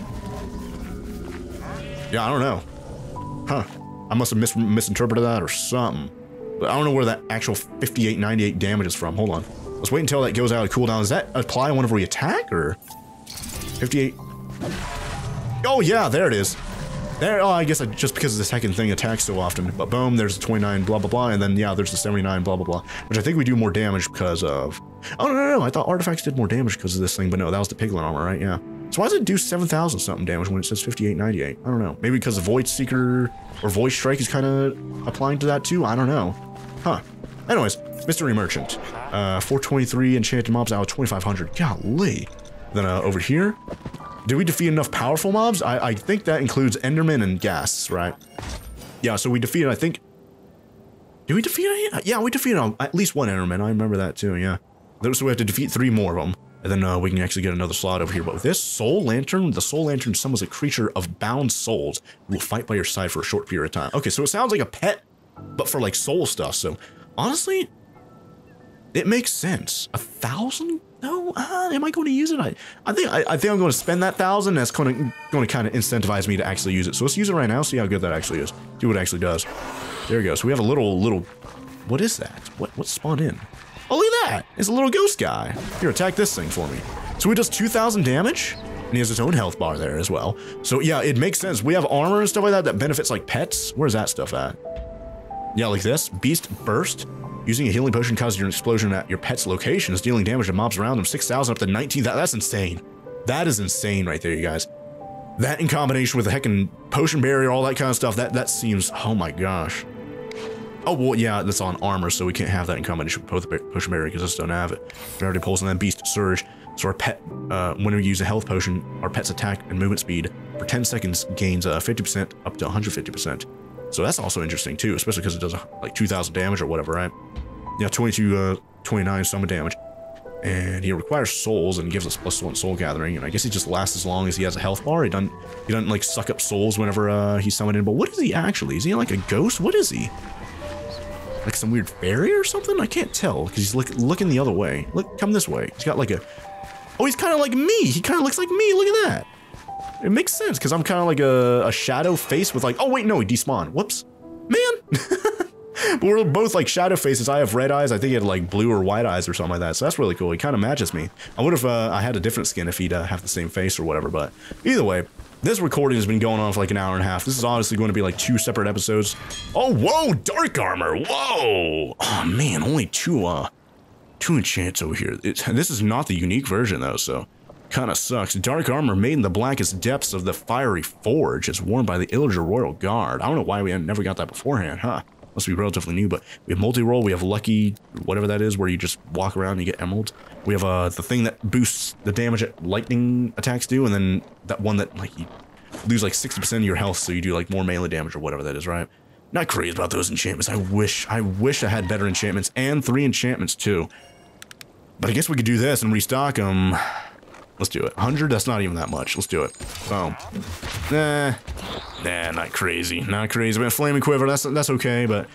Yeah, I don't know. Huh. I must have mis misinterpreted that or something. But I don't know where that actual fifty-eight ninety-eight damage is from. Hold on. Let's wait until that goes out of cooldown. Does that apply whenever we attack or? fifty-eight. Oh, yeah, there it is. There. Oh, I guess I, just because this heckin' thing attacks so often. But boom, there's a twenty-nine blah, blah, blah. And then, yeah, there's the seventy-nine blah, blah, blah. Which I think we do more damage because of. Oh, no, no, no. I thought artifacts did more damage because of this thing. But no, that was the Piglin armor, right? Yeah. So why does it do seven thousand something damage when it says fifty-eight ninety-eight? I don't know. Maybe because the Void Seeker or Void Strike is kind of applying to that too? I don't know. Huh. Anyways, Mystery Merchant. Uh, four twenty-three enchanted mobs out of twenty-five hundred. Golly. Then uh, over here. Did we defeat enough powerful mobs? I, I think that includes Endermen and Ghasts, right? Yeah, so we defeated, I think... Did we defeat any? Yeah, we defeated um, at least one Enderman. I remember that too, yeah. So we have to defeat three more of them. And then uh, we can actually get another slot over here. But with this Soul Lantern, the Soul Lantern summons a creature of bound souls who will fight by your side for a short period of time. Okay, so it sounds like a pet, but for like soul stuff. So honestly, it makes sense. A thousand? No, uh, am I going to use it? I, I think I, I think I'm going to spend that thousand. That's going to going to kind of incentivize me to actually use it. So let's use it right now. See how good that actually is. See what it actually does. There we go. So we have a little little. What is that? What what spawned in? Oh, look at that! It's a little ghost guy. Here, attack this thing for me. So he does two thousand damage, and he has his own health bar there as well. So yeah, it makes sense. We have armor and stuff like that that benefits like pets. Where's that stuff at? Yeah, like this. Beast Burst. Using a healing potion causes an explosion at your pet's location. It's dealing damage to mobs around them. six thousand up to nineteen thousand. That's insane. That is insane right there, you guys. That in combination with the heckin' potion barrier, all that kind of stuff, that, that seems... Oh my gosh. Oh, well, yeah, that's on armor, so we can't have that in combination with Potion Barrier because I just don't have it. Priority Pulse and then Beast Surge. So our pet, uh, when we use a health potion, our pet's attack and movement speed for ten seconds gains uh, fifty percent up to one hundred fifty percent. So that's also interesting, too, especially because it does like two thousand damage or whatever, right? Yeah, twenty-two, twenty-nine summon damage. And he requires souls and gives us plus one soul gathering. And I guess he just lasts as long as he has a health bar. He doesn't, he doesn't like, suck up souls whenever uh, he's summoned in. But what is he actually? Is he like a ghost? What is he? Like some weird fairy or something? I can't tell because he's look, looking the other way. Look, come this way. He's got like a... Oh, he's kind of like me. He kind of looks like me. Look at that. It makes sense because I'm kind of like a, a shadow face with like... Oh, wait, no, he despawned. Whoops. Man. But we're both like shadow faces. I have red eyes. I think he had like blue or white eyes or something like that. So that's really cool. He kind of matches me. I would have... Uh, I had a different skin if he'd uh, have the same face or whatever. But either way, This recording has been going on for like an hour and a half. This is honestly going to be like two separate episodes. Oh, whoa, Dark Armor, whoa! Oh man, only two, uh, two enchants over here. It, this is not the unique version though, so kind of sucks. Dark Armor made in the blackest depths of the fiery forge is worn by the Illager Royal Guard. I don't know why we never got that beforehand, huh? Must be relatively new, but we have multi-roll, we have lucky, whatever that is, where you just walk around and you get emeralds. We have uh, the thing that boosts the damage that lightning attacks do, and then that one that, like, you lose like sixty percent of your health, so you do like more melee damage or whatever that is, right? Not crazy about those enchantments. I wish, I wish I had better enchantments, and three enchantments too. But I guess we could do this and restock them. Let's do it. one hundred, that's not even that much. Let's do it. Boom. Nah. Nah, not crazy. Not crazy. But Flaming Quiver, that's that's okay, but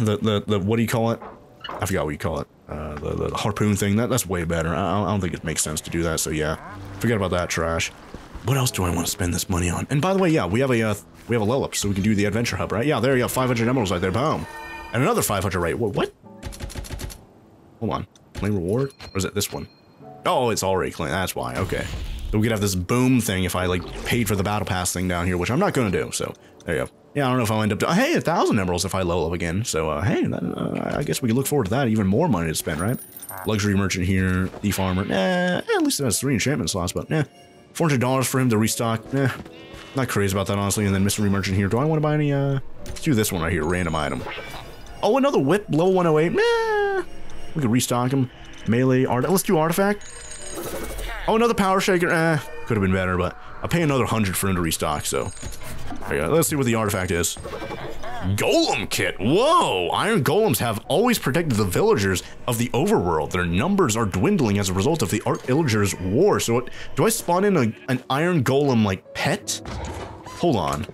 the, the, the, what do you call it? I forgot what you call it. Uh, the, the harpoon thing, that, that's way better. I, I don't think it makes sense to do that, so yeah. Forget about that trash. What else do I want to spend this money on? And by the way, yeah, we have a, uh, we have a level up, so we can do the Adventure Hub, right? Yeah, there you go, five hundred emeralds right there, boom. And another five hundred, right? What? what? Hold on. Claim reward? Or is it this one? Oh, it's already clean. That's why. Okay. So we could have this boom thing if I, like, paid for the battle pass thing down here, which I'm not going to do. So, there you go. Yeah, I don't know if I'll end up... To hey, a thousand emeralds if I level up again. So, uh, hey, that, uh, I guess we can look forward to that. Even more money to spend, right? Luxury merchant here. The farmer. Nah, at least it has three enchantment slots, but nah. four hundred dollars for him to restock. Nah. Not crazy about that, honestly. And then mystery merchant here. Do I want to buy any, uh... Let's do this one right here. Random item. Oh, another whip. Level one oh eight. Nah. We could restock him. Melee art. Let's do artifact. Oh, another power shaker. Eh, could have been better, but I'll pay another hundred for him to restock. So, there you go. Let's see what the artifact is. Golem Kit. Whoa! Iron Golems have always protected the villagers of the overworld. Their numbers are dwindling as a result of the Art Illager's war. So, what, do I spawn in a, an Iron Golem like pet? Hold on.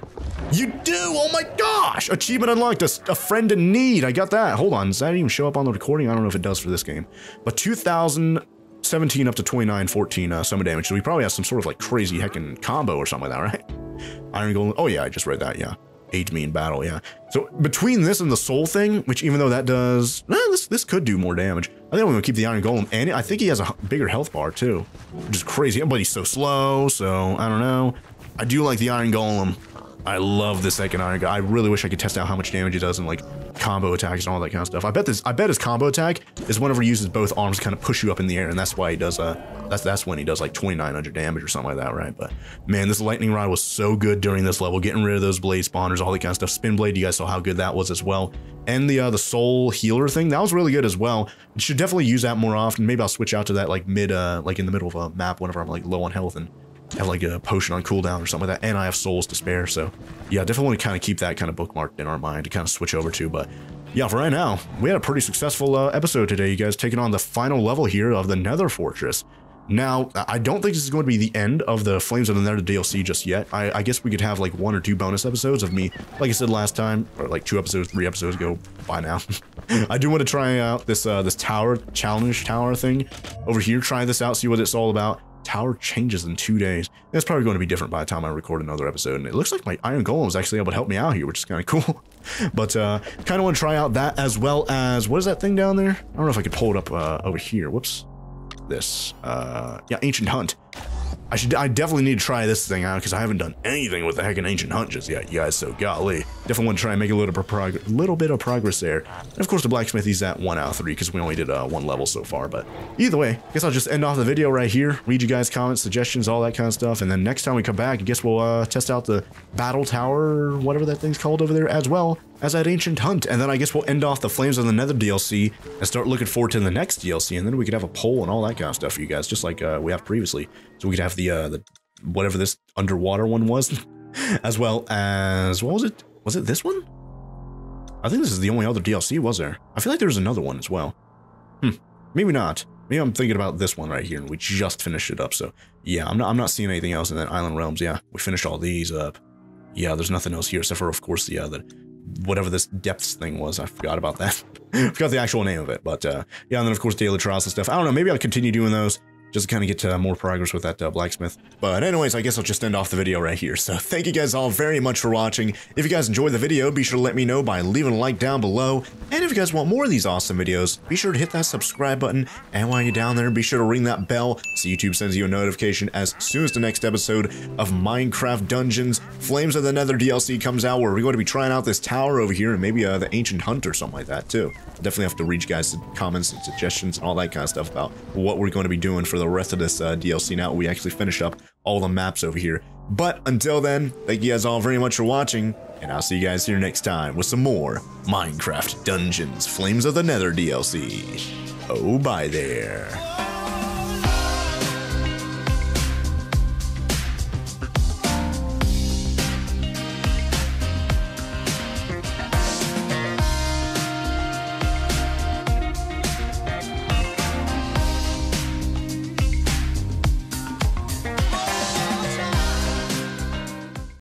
You do! Oh my gosh! Achievement unlocked, a, a friend in need. I got that. Hold on, does that even show up on the recording? I don't know if it does for this game. But two thousand seventeen up to twenty-nine fourteen uh, summon damage, so we probably have some sort of like crazy heckin' combo or something like that, right? Iron Golem, oh yeah, I just read that, yeah. Aids me in battle, yeah. So between this and the soul thing, which even though that does, eh, this, this could do more damage. I think I'm gonna keep the Iron Golem, and I think he has a bigger health bar too, which is crazy, but he's so slow, so I don't know. I do like the Iron Golem. I love this second Iron Golem. I really wish I could test out how much damage it does and like combo attacks and all that kind of stuff. I bet this. I bet his combo attack is whenever he uses both arms to kind of push you up in the air, and that's why he does a. Uh, that's that's when he does like twenty-nine hundred damage or something like that, right? But man, this lightning rod was so good during this level. Getting rid of those blade spawners, all that kind of stuff. Spin blade, you guys saw how good that was as well. And the uh, the soul healer thing, that was really good as well. You should definitely use that more often. Maybe I'll switch out to that like mid, uh, like in the middle of a map whenever I'm like low on health and have like a potion on cooldown or something like that, and I have souls to spare, so yeah, definitely want to kind of keep that kind of bookmarked in our mind to kind of switch over to. But yeah, for right now, we had a pretty successful uh, episode today, you guys, taking on the final level here of the Nether Fortress. Now, I don't think this is going to be the end of the Flames of the Nether D L C just yet. I, I guess we could have like one or two bonus episodes of me, like I said last time, or like two episodes, three episodes ago by now. I do want to try out this uh, this tower challenge tower thing over here. Try this out, see what it's all about. Tower changes in two days. That's probably going to be different by the time I record another episode. And it looks like my Iron Golem is actually able to help me out here, which is kind of cool. But uh, kind of want to try out that as well as, what is that thing down there? I don't know if I could pull it up uh, over here. Whoops. This. Uh, yeah, Ancient Hunt. I should. I definitely need to try this thing out because I haven't done anything with the heckin' Ancient Hunt just yet, you guys. So golly, definitely want to try and make a little, prog little bit of progress there. And of course, the blacksmith, he's at one out of three because we only did uh, one level so far. But either way, I guess I'll just end off the video right here. Read you guys' comments, suggestions, all that kind of stuff. And then next time we come back, I guess we'll uh, test out the battle tower, whatever that thing's called over there, as well as that Ancient Hunt. And then I guess we'll end off the Flames of the Nether D L C and start looking forward to the next D L C. And then we could have a poll and all that kind of stuff for you guys, just like uh, we have previously. So we could have the, uh, the whatever this underwater one was, as well as, what was it? Was it this one? I think this is the only other D L C, was there? I feel like there was another one as well. Hmm, maybe not. Maybe I'm thinking about this one right here, and we just finished it up. So yeah, I'm not, I'm not seeing anything else in that Island Realms. Yeah, we finished all these up. Yeah, there's nothing else here except for, of course, the other. Uh, whatever this depths thing was. I forgot about that. Forgot the actual name of it, but uh yeah, and then of course daily trials and stuff. I don't know, maybe I'll continue doing those. just to kind of get to more progress with that uh, blacksmith. But anyways, I guess I'll just end off the video right here. So thank you guys all very much for watching. If you guys enjoyed the video, be sure to let me know by leaving a like down below. And if you guys want more of these awesome videos, be sure to hit that subscribe button. And while you're down there, be sure to ring that bell so YouTube sends you a notification as soon as the next episode of Minecraft Dungeons Flames of the Nether D L C comes out, where we're going to be trying out this tower over here and maybe uh, the Ancient Hunt or something like that too. I'll definitely have to read you guys comments and suggestions and all that kind of stuff about what we're going to be doing for the rest of this uh, D L C now we actually finish up all the maps over here. But until then, thank you guys all very much for watching, and I'll see you guys here next time with some more Minecraft Dungeons Flames of the Nether D L C. Oh, bye there.